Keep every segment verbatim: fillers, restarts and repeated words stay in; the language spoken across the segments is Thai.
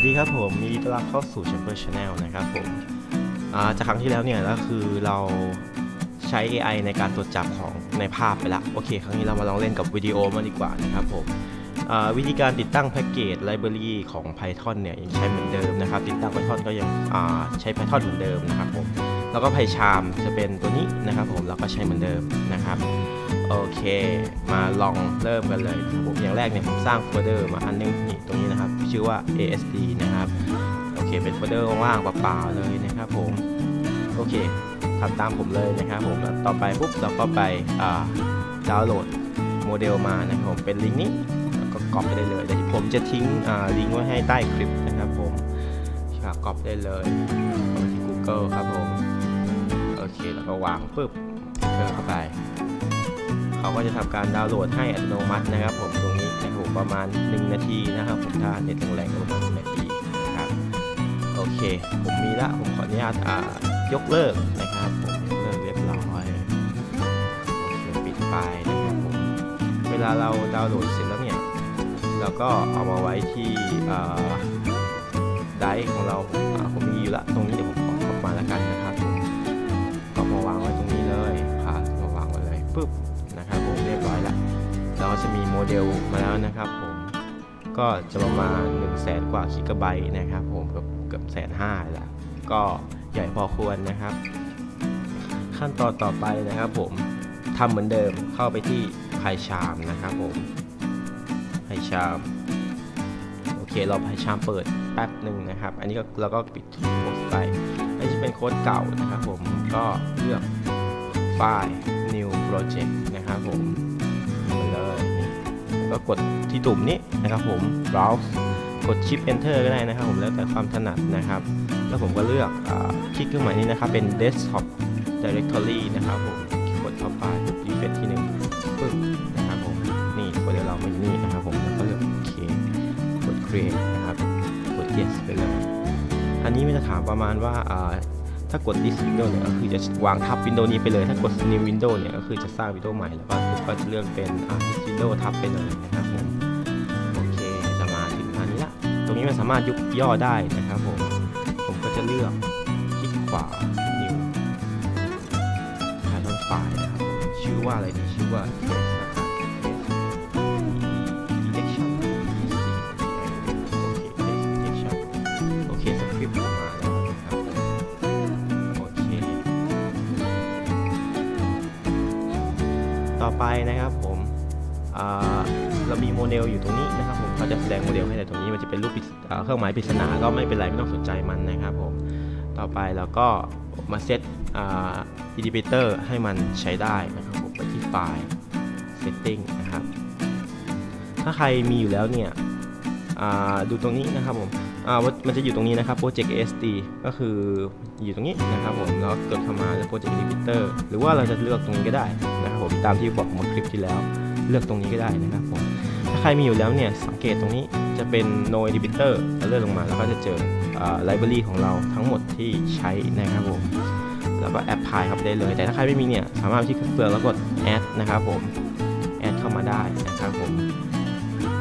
วัสดีครับผมมีต้อนรับเข้าสู่ Chamber Channel นะครับผมจากครั้งที่แล้วเนี่ยก็คือเราใช้ เอ ไอ ในการตรวจจับของในภาพไปละโอเคครั้งนี้เรามาลองเล่นกับวิดีโอมาดีกว่านะครับผมวิธีการติดตั้งแพ็กเกจไลบรารีของ Python เนี่ยยังใช้เหมือนเดิมนะครับติดตั้ง Python ก็ยังใช้ Python เหมือนเดิมนะครับผมแล้วก็ PyCharm จะเป็นตัวนี้นะครับผมแล้วก็ใช้เหมือนเดิมนะครับโอเคมาลองเริ่มกันเลยผมอย่างแรกเนี่ยผมสร้างโฟลเดอร์มาอันนึงนี่ตรงนี้นะครับชื่อว่า asd นะครับโอเคเป็นโฟลเดอร์ว่างๆเปล่าๆเลยนะครับผมโอเคทำตามผมเลยนะครับผมต่อไปปุ๊บเราก็ไปดาวน์โหลดโมเดลมานะครับผมเป็นลิงก์นี้แล้วก็กรอบไปได้เลยแต่ผมจะทิ้งลิงก์ไว้ให้ใต้คลิปนะครับผมกรอบได้เลยไปที่ Google ครับผมโอเคแล้วก็วางปุ๊บเข้าไปเขาก็จะทำการดาวน์โหลดให้อัตโนมัตินะครับผมตรงนี้ในหัวประมาณหนึ่งนาทีนะครับผมถ้าเน็ตแรงๆประมาณหนึ่งนาทีนะครับโอเคผมมีละผมขออนุญาตยกเลิกนะครับผมยกเลิกเรียบร้อยปิดไฟล์นะครับผมเวลาเราดาวน์โหลดเสร็จแล้วเนี่ยเราก็เอามาไว้ที่ไดรฟ์ของเราผมมีอยู่ละตรงนี้เดี๋ยวผมขอกลับมาแล้วกันนะครับก็มาวางไว้ตรงนี้เลยค่ะมาวางไว้เลยปุ๊บนะครับผมเรียบร้อยแล้วเราจะมีโมเดลมาแล้วนะครับผมก็จะประมาณหนึ่งแสนกว่ากิกะไบต์นะครับผมเกือบเกือบแสนห้าแล้วก็ใหญ่พอควรนะครับขั้นตอนต่อไปนะครับผมทำเหมือนเดิมเข้าไปที่ PyCharm นะครับผม PyCharm โอเคเรา PyCharm เปิดแป๊บหนึ่งนะครับอันนี้ก็เราก็ปิดโพสต์ไปอันนี้จะเป็นโค้ดเก่านะครับผมก็เลือกไฟล์ new project นะครับผมมาเลยก็กดที่ตุ่มนี้นะครับผม browse กด shift enter ก็ได้นะครับผมแล้วแต่ความถนัดนะครับแล้วผมก็เลือกคลิกเครื่องหมายนี้นะครับเป็น desktop directory นะครับผมกดเข้าไปกด refresh ทีหนึ่งปึ๊บนะครับผมนี่โมเดลเราไม่มีนะครับผมแล้วก็เลือกโอเคกด create นะครับกด yes ไปเลยอันนี้มันจะถามประมาณว่าถ้ากด this window เนี่ยก็คือจะวางทับ window นี้ไปเลยถ้ากด new window เนี่ยก็คือจะสร้าง window ใหม่แล้วก็ก็จะเลือกเป็น this window ทับไปเลยนะครับผมโอเคจะมาถึงอันนี้ละตรงนี้มันสามารถยุบย่อได้นะครับผมผมก็จะเลือกคลิกขวา new หาต้นไฟล์นะครับชื่อว่าอะไรดีชื่อว่า detection โอเค detection โอเคสคริปต์มาต่อไปนะครับผมเรามีโมเดลอยู่ตรงนี้นะครับผมเขาจะแสดงโมเดลให้แต่ตรงนี้มันจะเป็นรูปเครื่องหมายปริศนาก็ไม่เป็นไรไม่ต้องสนใจมันนะครับผมต่อไปเราก็มาเซตอินดิเคเตอร์ให้มันใช้ได้นะครับผมไปที่ไฟล์ setting นะครับถ้าใครมีอยู่แล้วเนี่ยดูตรงนี้นะครับผมมันจะอยู่ตรงนี้นะครับ Project เอ เอส ดี ก็คืออยู่ตรงนี้นะครับผมเรากดเข้ามาแล้ว Project Indicator หรือว่าเราจะเลือกตรงนี้ก็ได้นะครับผมตามที่บอกเมื่อคลิปที่แล้วเลือกตรงนี้ก็ได้นะครับผมถ้าใครมีอยู่แล้วเนี่ยสังเกตตรงนี้จะเป็น No Indicator เราเลื่อนลงมาแล้วก็จะเจอ Library ของเราทั้งหมดที่ใช้นะครับผมแล้วก็ Apply ครับได้เลยแต่ถ้าใครไม่มีเนี่ยสามารถที่เปลือกแล้วกด Add นะครับผม Add เข้ามาได้นะครับผม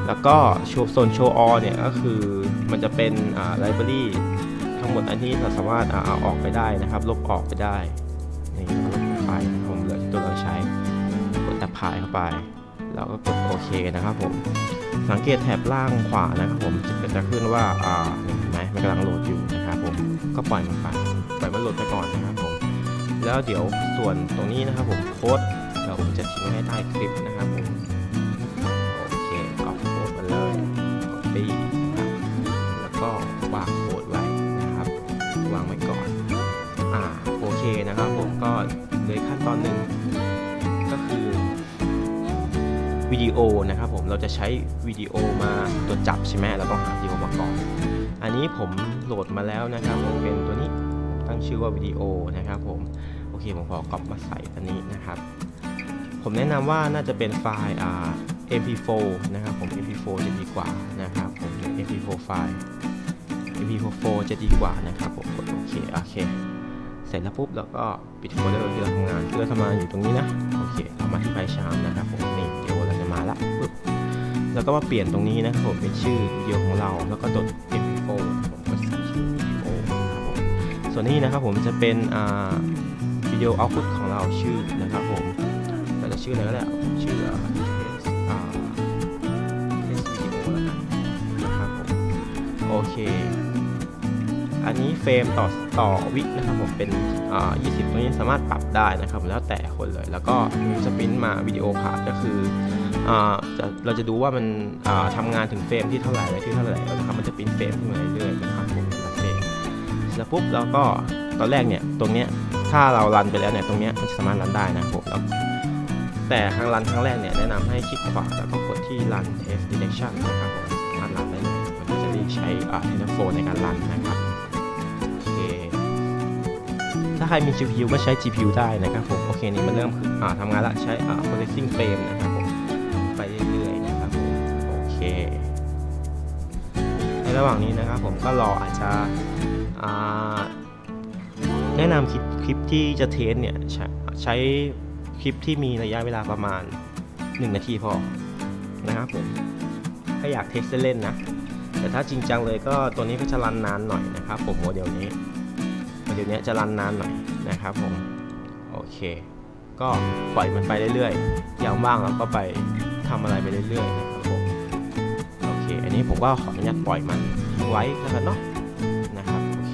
แล้วก็โชว์โซนโชว์ออเนี่ยก็คือมันจะเป็นไลบรารีทั้งหมดอันที่เราสามารถเอาออกไปได้นะครับลบออกไปได้นี่ลบไปผมเหลือที่ตัวเราใช้กดแอปพลายเข้าไปแล้วก็กดโอเคนะครับผมสังเกตแถบล่างขวานะครับผมจะจะขึ้นว่าเห็นไหมมันกำลังโหลดอยู่นะครับผมก็ปล่อยมันไปปล่อยมันโหลดไปก่อนนะครับผมแล้วเดี๋ยวส่วนตรงนี้นะครับผมโค้ดเราผมจะทิ้งไว้ใต้คลิปนะครับผมแล้วก็วางโค้ดไว้นะครับวางไว้ก่อนอ่าโอเคนะครับผมก็เลยขั้นตอนหนึ่งก็คือวิดีโอนะครับผมเราจะใช้วิดีโอมาตรวจจับใช่ไหมเราต้องหาวิดีโอมาก่อนอันนี้ผมโหลดมาแล้วนะครับผมเป็นตัวนี้ตั้งชื่อว่าวิดีโอนะครับผมโอเคผมขอกลับมาใส่อันนี้นะครับผมแนะนำว่าน่าจะเป็นไฟล์ เอ็ม พี โฟร์ นะครับผม เอ็ม พี โฟร์ จะดีกว่านะครับผม เอ็ม พี โฟร์ ไฟล์ เอ็ม พี โฟร์ จะดีกว่านะครับผมกดโอเคโอเคเสร็จแล้วปุ๊บแล้วก็ปิดโฟลเดอร์ที่เราทำงานที่เราทำงานอยู่ตรงนี้นะโอเคเอามาที่ไฟล์ชามนะครับผมนี่วิดีโอเราจะมาละปุ๊บแล้วก็มาเปลี่ยนตรงนี้นะครับผมเป็นชื่อวิดีโอของเราแล้วก็กด เอ็ม พี โฟร์ โอผมก็สีชื่อ วี โอ ครับผมส่วนนี้นะครับผมจะเป็นวิดีโอเอาท์พุตของเราชื่อนะครับผมแต่จะชื่ออะไรก็ได้ผมชื่อโอเคอันนี้เฟรมต่อต่อวินะครับผมเป็นยี่สิบตัวนี้สามารถปรับได้นะครับแล้วแต่คนเลยแล้วก็สปรินต์มาวิดีโอพาร์ทก็คือเราจะดูว่ามันทำงานถึงเฟรมที่เท่าไหร่และที่เท่าไหร่นะครับมันจะปรินต์เฟรมขึ้นมาเรื่อยๆนะครับผมเฟรมแล้วปุ๊บแล้วก็ตอนแรกเนี่ยตรงเนี้ยถ้าเรารันไปแล้วเนี่ยตรงเนี้ยมันจะสามารถรันได้นะครับผมแต่ครั้งรันครั้งแรกเนี่ยแนะนำให้คลิกขวาแล้วก็กดที่ run test detection นะครับผมสามารถรันได้เลยใช้เทนเนอร์โฟนในการรันนะครับโอเคถ้าใครมี จี พี ยู ก็ใช้ จี พี ยู ได้นะครับผมโอเคนี่มันเริ่มทำงานละใช้ processing frame นะครับผมไปเรื่อยๆนะครับผมโอเคในระหว่างนี้นะครับผมก็รออาจจะแนะนำคลิปคลิปที่จะเทสเนี่ยใช้คลิปที่มีระยะเวลาประมาณหนึ่งนาทีพอนะครับผมถ้าอยากเทสเล่นๆนะแต่ถ้าจริงจังเลยก็ตัวนี้ก็จะรันนานหน่อยนะครับผมโมเดลนี้โมเดลนี้จะรันนานหน่อยนะครับผมโอเคก็ปล่อยมันไปเรื่อยๆอย่างว่างเราก็ไปทำอะไรไปเรื่อยๆนะครับผมโอเคอันนี้ผมก็ขออนุญาตปล่อยมันไว้แล้วกันเนาะนะครับโอเค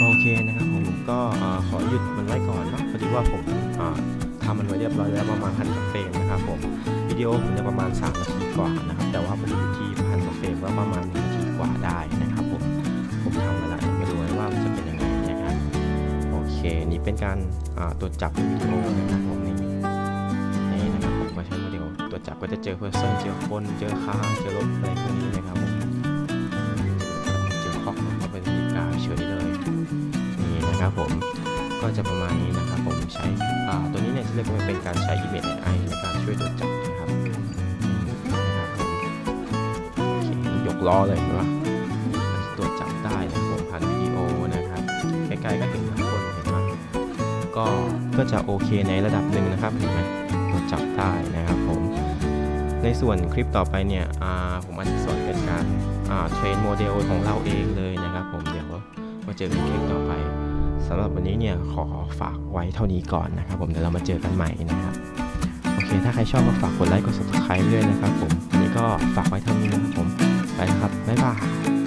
โอเคนะครับผมก็ขอหยุดมันไว้ก่อนเนาะพอดีว่าผมทำมันไว้เรียบร้อยแล้วประมาณพันกว่าเฟรมนะครับผมวิดีโอผมจะประมาณสามนาทีกว่านะครับแต่ว่าผมอยู่ที่พันกว่าเฟรมก็ประมาณหนึ่งนาทีกว่าได้นะครับผมผมทำมาแล้วมาดูว่ามันจะเป็นยังไงนะครับโอเคนี่เป็นการตรวจจับวิดีโอนะครับผมนี่นี่นะครับผมก็ใช้โมเดลตรวจจับก็จะเจอเพอร์เซนเจอคนเจอค้างเจอลบอะไรพวกนี้นะครับผมเจอคอกก็เป็นวิธีการเฉยเลยนี่นะครับผมก็จะประมาณนี้นะครับผมใช้ตัวนี้เนี่ยจะเรียกว่าเป็นการใช้ Image เอ ไอ ในการช่วยตรวจจับนะครับยกล้อเลยนะตรวจจับได้นะผมผ่านวิดีโอนะครับใกล้ๆก็เห็นทั้งคนเห็นไหมก็ก็จะโอเคในระดับหนึ่งนะครับเห็นไหมตรวจจับได้นะครับผมในส่วนคลิปต่อไปเนี่ยผมอาจจะสอนเป็นการเทรนโมเดลของเราเองเลยนะครับผมเดี๋ยวมาเจอกันคลิปต่อไปสำหรับวันนี้เนี่ยขอฝากไว้เท่านี้ก่อนนะครับผมเดี๋ยวเรามาเจอกันใหม่นะครับโอเคถ้าใครชอบก็ฝากกดไลค์กด Subscribe ด้วยนะครับผมวันนี้ก็ฝากไว้เท่านี้นะครับผมไปนะครับบ๊ายบาย